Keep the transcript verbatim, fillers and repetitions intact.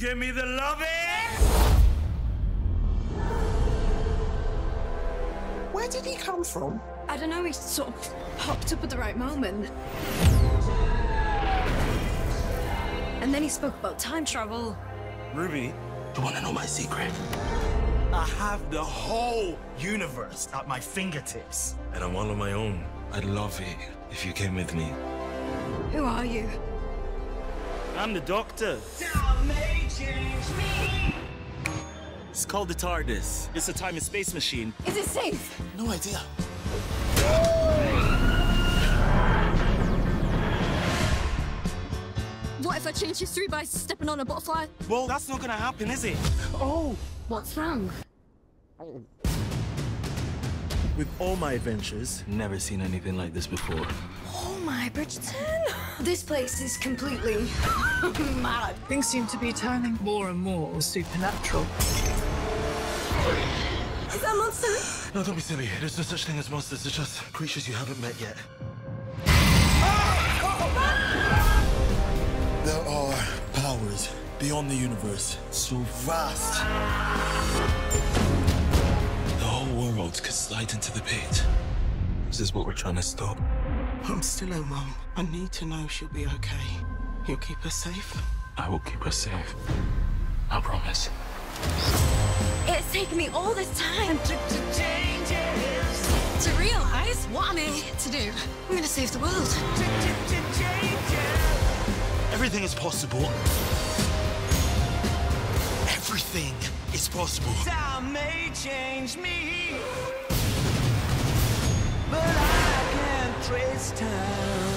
Give me the lovin'! Where did he come from? I don't know, he sort of popped up at the right moment. And then he spoke about time travel. Ruby, you want to know my secret? I have the whole universe at my fingertips. And I'm all on my own. I'd love it if you came with me. Who are you? I'm the Doctor. It's called the TARDIS. It's a time and space machine. Is it safe? No idea. What if I change history by stepping on a butterfly? Well, that's not gonna happen, is it? Oh! What's wrong? With all my adventures, never seen anything like this before. Oh my, Bridgerton! This place is completely mad. Things seem to be turning more and more supernatural. Is that a monster? No, don't be silly. There's no such thing as monsters. They're just creatures you haven't met yet. There are powers beyond the universe, so vast. The whole world could slide into the pit. This is what we're trying to stop. I'm still her mum. I need to know she'll be okay. You'll keep her safe? I will keep her safe. I promise. It's taken me all this time to, to change it. To realise what I'm here to do. I'm going to save the world. To, to, to change it. Everything is possible. Everything is possible. Time may change me, but I can't trace time.